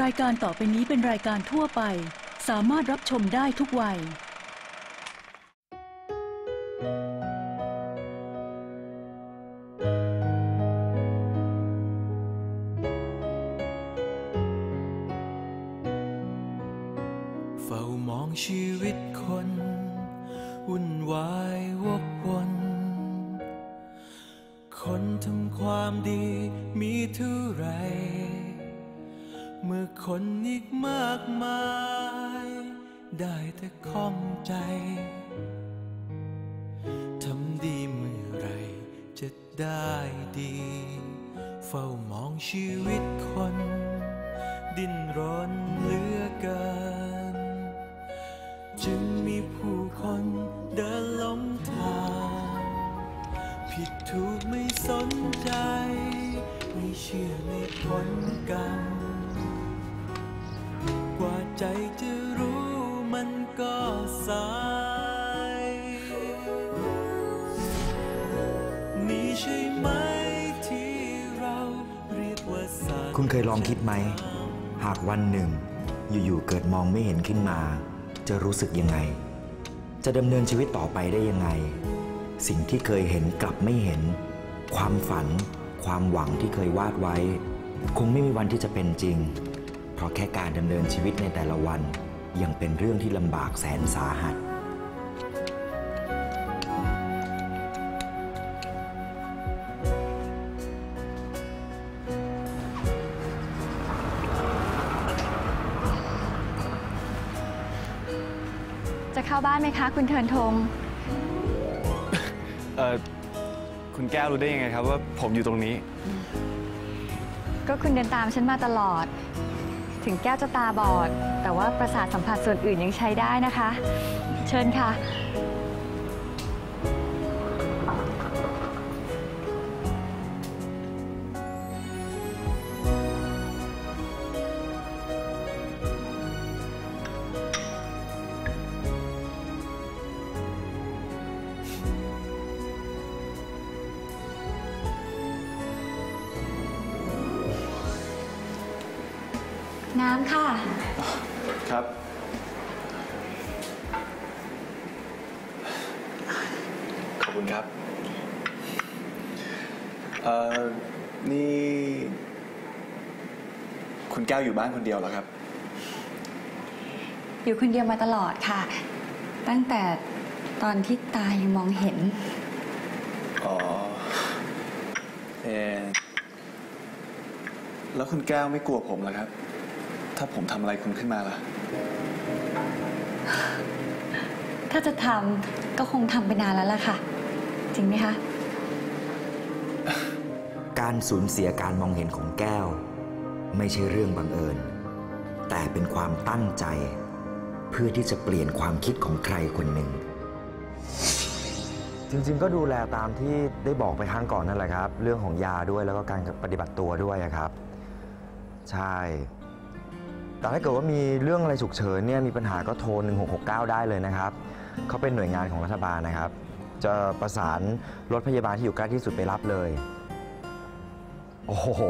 รายการต่อไปนี้เป็นรายการทั่วไปสามารถรับชมได้ทุกวัยเฝ้ามองชีวิตคนวุ่นวายวกวนคนทำความดีมีเท่าไรเมื่อคนอีกมากมายได้แต่ข้องใจทำดีเมื่อไรจะได้ดีเฝ้ามองชีวิตคนดิ้นรนเหลือเกินจึงมีผู้คนเดินหลงทางผิดถูกไม่สนใจไม่เชื่อในผลกรรมกว่าใจจะรู้มันก็สายนี่ใช่ไหมที่เราเรียกว่าศาสนาคุณเคยลองคิดไหมหากวันหนึ่งอยู่ๆเกิดมองไม่เห็นขึ้นมาจะรู้สึกยังไงจะดำเนินชีวิตต่อไปได้ยังไงสิ่งที่เคยเห็นกลับไม่เห็นความฝันความหวังที่เคยวาดไว้คงไม่มีวันที่จะเป็นจริงเพราะแค่การดำเนินชีวิตในแต่ละวันยังเป็นเรื่องที่ลำบากแสนสาหัสจะเข้าบ้านไหมคะคุณเทินธงคุณแก้วรู้ได้ยังไงครับว่าผมอยู่ตรงนี้ก็คุณเดินตามฉันมาตลอดถึงแก้วจะตาบอดแต่ว่าประสาทสัมผัสส่วนอื่นยังใช้ได้นะคะเชิญค่ะน้ำค่ะครับขอบคุณครับนี่คุณแก้วอยู่บ้านคนเดียวเหรอครับอยู่คนเดียวมาตลอดค่ะตั้งแต่ตอนที่ตายังมองเห็นอ๋อแล้วคุณแก้วไม่กลัวผมเหรอครับถ้าผมทำอะไรคุณขึ้นมาล่ะถ้าจะทำก็คงทำไปนานแล้วล่ะค่ะจริงไหมคะการสูญเสียการมองเห็นของแก้วไม่ใช่เรื่องบังเอิญแต่เป็นความตั้งใจเพื่อที่จะเปลี่ยนความคิดของใครคนหนึ่งจริงๆก็ดูแลตามที่ได้บอกไปครั้งก่อนนั่นแหละครับเรื่องของยาด้วยแล้วก็การปฏิบัติตัวด้วยครับใช่แต่ถ้าเกิดว่ามีเรื่องอะไรฉุกเฉินเนี่ยมีปัญหาก็โทร1669ได้เลยนะครับเขาเป็นหน่วยงานของรัฐบาลนะครับจะประสานรถพยาบาลที่อยู่ใกล้ที่สุดไปรับเลยโอ้โห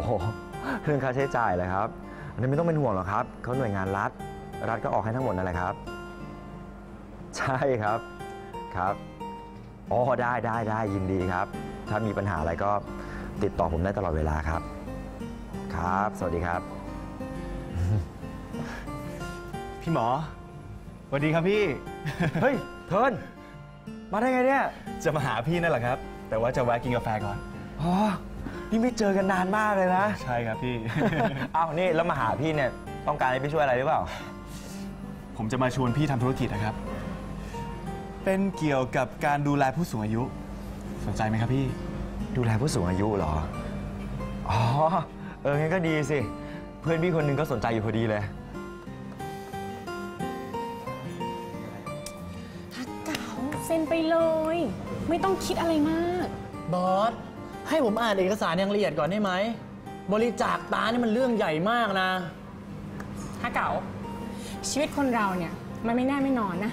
เรื่องค่าใช้จ่ายเลยครับอันนี้ไม่ต้องเป็นห่วงหรอกครับเขาหน่วยงานรัฐก็ออกให้ทั้งหมดนั่นแหละครับใช่ครับครับอ๋อได้ยินดีครับถ้ามีปัญหาอะไรก็ติดต่อผมได้ตลอดเวลาครับครับสวัสดีครับพี่หมอสวัสดีครับพี่เฮ้ยเทินมาได้ไงเนี่ยจะมาหาพี่นั่นแหละครับแต่ว่าจะแวะกินกาแฟก่อนอ๋อนี่ไม่เจอกันนานมากเลยนะใช่ครับพี่เอานี่แล้วมาหาพี่เนี่ยต้องการให้พี่ช่วยอะไรหรือเปล่าผมจะมาชวนพี่ทำธุรกิจนะครับเป็นเกี่ยวกับการดูแลผู้สูงอายุสนใจไหมครับพี่ดูแลผู้สูงอายุเหรออ๋องั้นก็ดีสิเพื่อนพี่คนหนึ่งก็สนใจอยู่พอดีเลยทัดเก๋าเซ็นไปเลยไม่ต้องคิดอะไรมากบอสให้ผมอ่านเอกสารอย่างละเอียดก่อนได้ไหมบริจาคตานี่มันเรื่องใหญ่มากนะทัดเก๋าชีวิตคนเราเนี่ยมันไม่แน่ไม่นอนนะ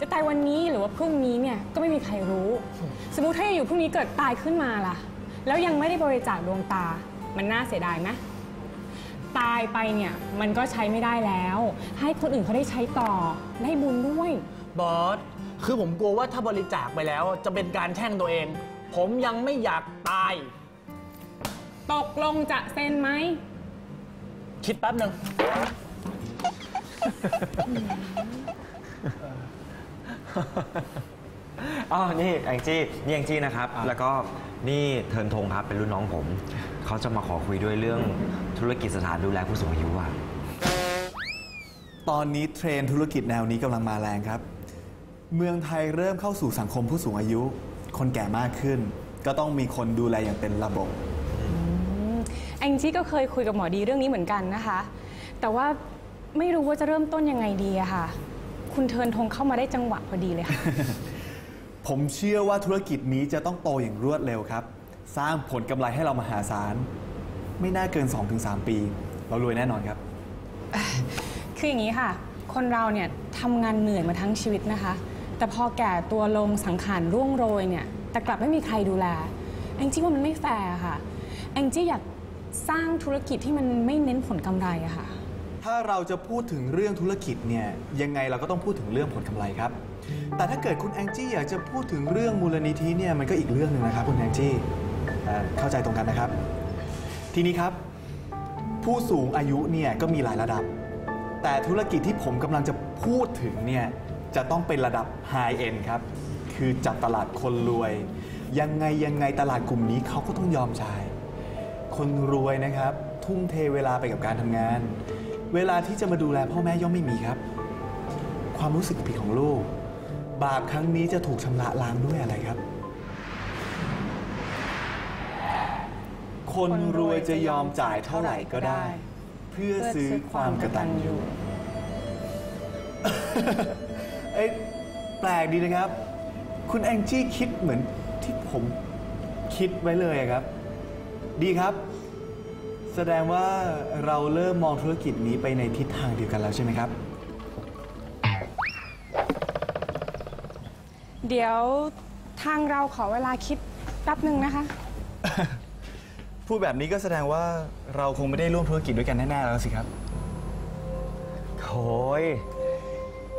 จะตายวันนี้หรือว่าพรุ่งนี้เนี่ยก็ไม่มีใครรู้สมมุติถ้าอยู่พรุ่งนี้เกิดตายขึ้นมาล่ะแล้วยังไม่ได้บริจาคดวงตามันน่าเสียดายไหม ตายไปเนี่ยมันก็ใช้ไม่ได้แล้วให้คนอื่นเขาได้ใช้ต่อได้บุญด้วยบอสคือผมกลัวว่าถ้าบริจาคไปแล้วจะเป็นการแช่งตัวเองผมยังไม่อยากตายตกลงจะเซ็นไหมคิดแป๊บหนึ่งอ๋อนี่แองจี้นี่แองจี้นะครับแล้วก็นี่เทินธงครับเป็นรุ่นน้องผมเขาจะมาขอคุยด้วยเรื่องธุรกิจสถานดูแลผู้สูงอายุอ่ะตอนนี้เทรนธุรกิจแนวนี้กำลังมาแรงครับเมืองไทยเริ่มเข้าสู่สังคมผู้สูงอายุคนแก่มากขึ้นก็ต้องมีคนดูแลอย่างเป็นระบบแองจี้ก็เคยคุยกับหมอดีเรื่องนี้เหมือนกันนะคะแต่ว่าไม่รู้ว่าจะเริ่มต้นยังไงดีอะค่ะคุณเทินธงเข้ามาได้จังหวะพอดีเลยค่ะ ผมเชื่อว่าธุรกิจนี้จะต้องโตอย่างรวดเร็วครับสร้างผลกำไรให้เรามหาศาลไม่น่าเกิน 2-3 ปีเรารวยแน่นอนครับ คืออย่างนี้ค่ะคนเราเนี่ยทำงานเหนื่อยมาทั้งชีวิตนะคะแต่พอแก่ตัวลงสังขารร่วงโรยเนี่ยแต่กลับไม่มีใครดูแลแองจี้ว่ามันไม่แฟร์ค่ะแองจี้อยากสร้างธุรกิจที่มันไม่เน้นผลกำไรอะค่ะถ้าเราจะพูดถึงเรื่องธุรกิจเนี่ยยังไงเราก็ต้องพูดถึงเรื่องผลกำไรครับแต่ถ้าเกิดคุณแองจี้อยากจะพูดถึงเรื่องมูลนิธิเนี่ยมันก็อีกเรื่องหนึ่งนะครับคุณแองจี้เข้าใจตรงกันนะครับทีนี้ครับผู้สูงอายุเนี่ยก็มีหลายระดับแต่ธุรกิจที่ผมกำลังจะพูดถึงเนี่ยจะต้องเป็นระดับ High End ครับคือจับตลาดคนรวยยังไงตลาดกลุ่มนี้เขาก็ต้องยอมจ่ายคนรวยนะครับทุ่มเทเวลาไปกับการทำงานเวลาที่จะมาดูแลพ่อแม่ย่อมไม่มีครับความรู้สึกผิดของลูกบาปครั้งนี้จะถูกชำระล้างด้วยอะไรครับคนรวยจะยอมจ่ายเท่าไหร่ก็ได้เพื่อซื้อความกตัญญูไอ้แปลกดีนะครับคุณแองจี้คิดเหมือนที่ผมคิดไว้เลยครับดีครับแสดงว่าเราเริ่มมองธุรกิจนี้ไปในทิศทางเดียวกันแล้วใช่ไหมครับเดี๋ยวทางเราขอเวลาคิดแป๊บหนึ่งนะคะ พูดแบบนี้ก็แสดงว่าเราคงไม่ได้ร่วมธุรกิจด้วยกันแน่ๆแล้วสิครับโอ้ย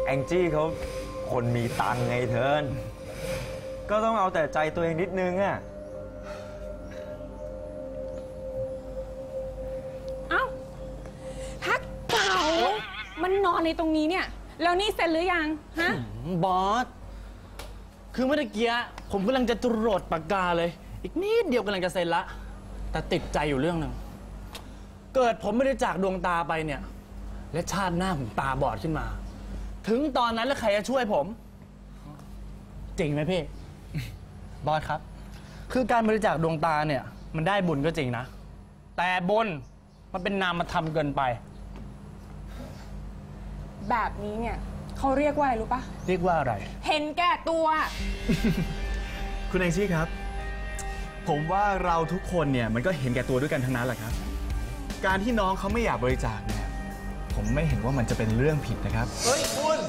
แองจี้เขาคนมีตังค์ไงเทินก็ต้องเอาแต่ใจตัวเองนิดนึงอ่ะมันนอนในตรงนี้เนี่ยแล้วนี่เสร็จหรือยังฮะบอสคือเมื่อกี้ผมกำลังจะจรดปากกาเลยอีกนิดเดียวกำลังจะเซ็นละแต่ติดใจอยู่เรื่องหนึ่งเกิดผมไม่ได้จากดวงตาไปเนี่ยและชาติหน้าผมตาบอดขึ้นมาถึงตอนนั้นแล้วใครจะช่วยผมจริงไหมพี่ บอสครับคือการบริจาคดวงตาเนี่ยมันได้บุญก็จริงนะแต่บุญมันเป็นนามธรรมเกินไปแบบนี้เนี่ยเขาเรียกว่าอะไรรู้ปะเรียกว่าอะไรเห็นแก่ตัว คุณแองจี้ครับผมว่าเราทุกคนเนี่ยมันก็เห็นแก่ตัวด้วยกันทั้งนั้นแหละครับการที่น้องเขาไม่อยากบริจาคเนี่ยผมไม่เห็นว่ามันจะเป็นเรื่องผิดนะครับเฮ้ยคุณ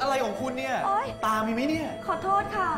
อะไรของคุณเนี่ยตามีไหมเนี่ยขอโทษค่ะ